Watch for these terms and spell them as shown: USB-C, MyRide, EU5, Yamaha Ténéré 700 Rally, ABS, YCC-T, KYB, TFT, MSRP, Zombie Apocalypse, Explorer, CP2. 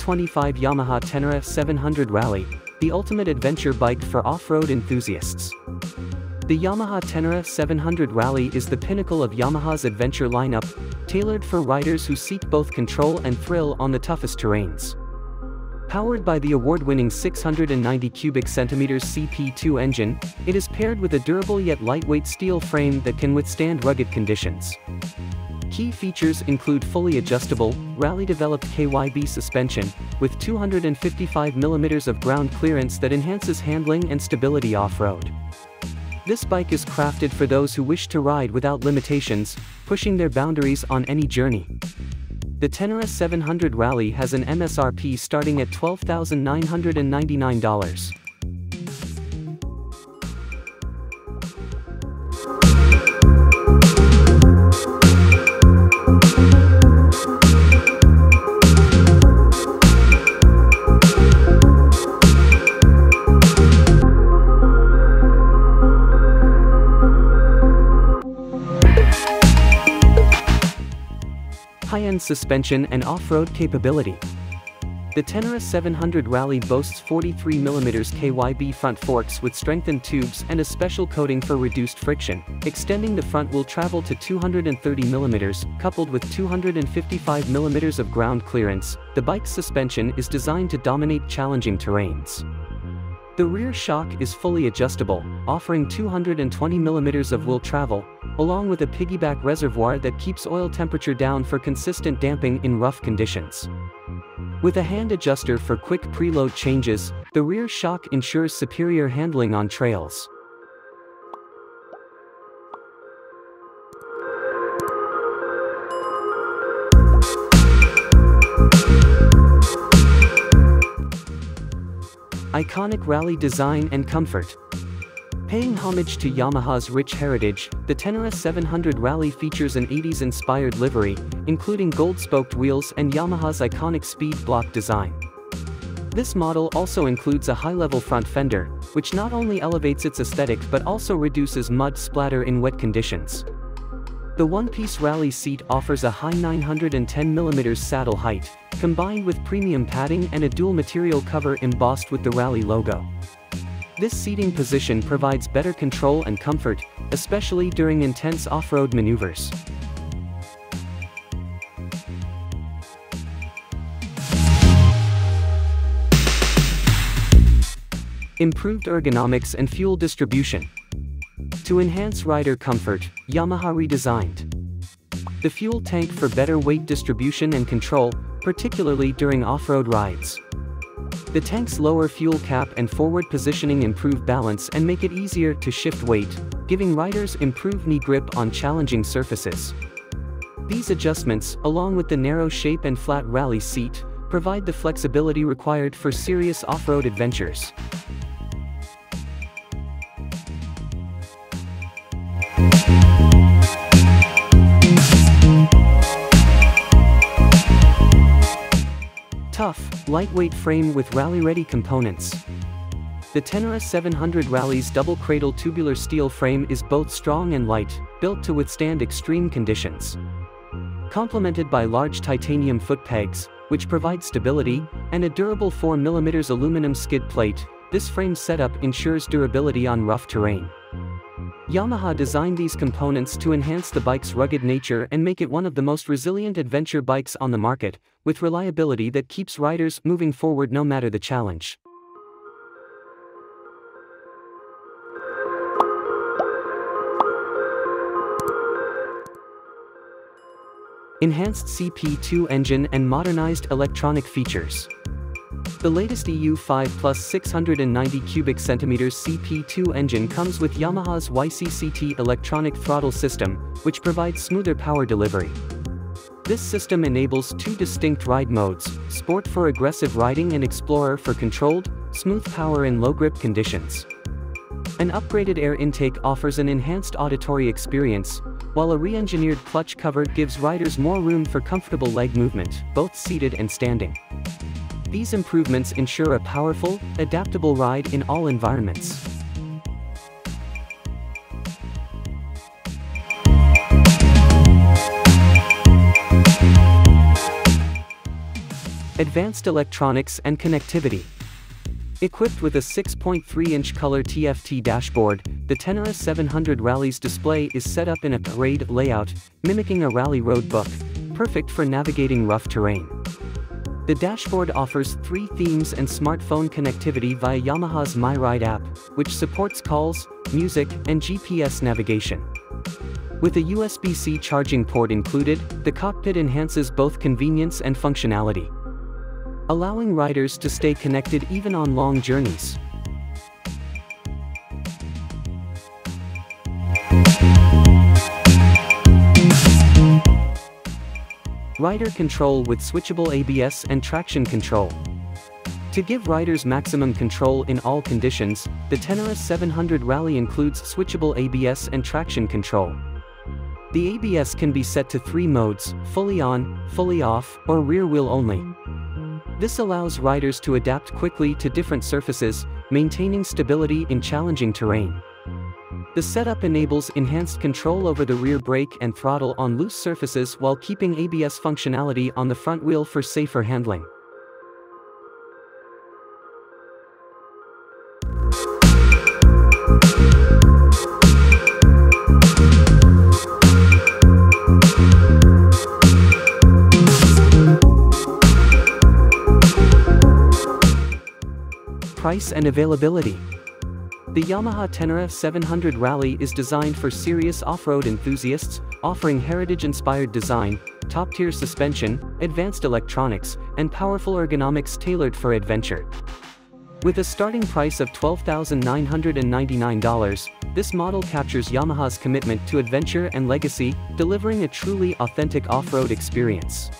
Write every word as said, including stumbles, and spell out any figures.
twenty twenty-five Yamaha Ténéré seven hundred Rally, the ultimate adventure bike for off-road enthusiasts. The Yamaha Ténéré seven hundred Rally is the pinnacle of Yamaha's adventure lineup, tailored for riders who seek both control and thrill on the toughest terrains. Powered by the award-winning six hundred ninety cubic centimeters C P two engine, it is paired with a durable yet lightweight steel frame that can withstand rugged conditions. Key features include fully adjustable, rally-developed K Y B suspension, with two hundred fifty-five millimeters of ground clearance that enhances handling and stability off-road. This bike is crafted for those who wish to ride without limitations, pushing their boundaries on any journey. The Ténéré seven hundred Rally has an M S R P starting at twelve thousand nine hundred ninety-nine dollars. High-end suspension and off-road capability. The Ténéré seven hundred Rally boasts forty-three millimeter K Y B front forks with strengthened tubes and a special coating for reduced friction, extending the front wheel travel to two hundred thirty millimeters, coupled with two hundred fifty-five millimeters of ground clearance. The bike's suspension is designed to dominate challenging terrains. The rear shock is fully adjustable, offering two hundred twenty millimeters of wheel travel, along with a piggyback reservoir that keeps oil temperature down for consistent damping in rough conditions. With a hand adjuster for quick preload changes, the rear shock ensures superior handling on trails. Iconic rally design and comfort. Paying homage to Yamaha's rich heritage, the Ténéré seven hundred Rally features an eighties-inspired livery, including gold-spoked wheels and Yamaha's iconic speed block design. This model also includes a high-level front fender, which not only elevates its aesthetic but also reduces mud splatter in wet conditions. The one-piece rally seat offers a high nine hundred ten millimeter saddle height, combined with premium padding and a dual-material cover embossed with the Rally logo. This seating position provides better control and comfort, especially during intense off-road maneuvers. Improved ergonomics and fuel distribution. To enhance rider comfort, Yamaha redesigned the fuel tank for better weight distribution and control, particularly during off-road rides. The tank's lower fuel cap and forward positioning improve balance and make it easier to shift weight, giving riders improved knee grip on challenging surfaces. These adjustments, along with the narrow shape and flat rally seat, provide the flexibility required for serious off-road adventures. Tough, lightweight frame with rally-ready components. The Ténéré seven hundred Rally's double-cradle tubular steel frame is both strong and light, built to withstand extreme conditions. Complemented by large titanium foot pegs, which provide stability, and a durable four millimeter aluminum skid plate, this frame setup ensures durability on rough terrain. Yamaha designed these components to enhance the bike's rugged nature and make it one of the most resilient adventure bikes on the market, with reliability that keeps riders moving forward no matter the challenge. Enhanced C P two engine and modernized electronic features. The latest E U five plus six hundred ninety cubic centimeters C P two engine comes with Yamaha's Y C C T electronic throttle system, which provides smoother power delivery. This system enables two distinct ride modes, Sport for aggressive riding and Explorer for controlled, smooth power in low-grip conditions. An upgraded air intake offers an enhanced auditory experience, while a re-engineered clutch cover gives riders more room for comfortable leg movement, both seated and standing. These improvements ensure a powerful, adaptable ride in all environments. Advanced electronics and connectivity. Equipped with a six point three inch color T F T dashboard, the Ténéré seven hundred Rally's display is set up in a parade layout, mimicking a rally road book, perfect for navigating rough terrain. The dashboard offers three themes and smartphone connectivity via Yamaha's MyRide app, which supports calls, music, and G P S navigation. With a U S B C charging port included, the cockpit enhances both convenience and functionality, allowing riders to stay connected even on long journeys. Rider control with switchable A B S and traction control. To give riders maximum control in all conditions, the Ténéré seven hundred Rally includes switchable A B S and traction control. The A B S can be set to three modes: fully on, fully off, or rear wheel only. This allows riders to adapt quickly to different surfaces, maintaining stability in challenging terrain. The setup enables enhanced control over the rear brake and throttle on loose surfaces while keeping A B S functionality on the front wheel for safer handling. Price and availability. The Yamaha Ténéré seven hundred Rally is designed for serious off-road enthusiasts, offering heritage-inspired design, top-tier suspension, advanced electronics, and powerful ergonomics tailored for adventure. With a starting price of twelve thousand nine hundred ninety-nine dollars, this model captures Yamaha's commitment to adventure and legacy, delivering a truly authentic off-road experience.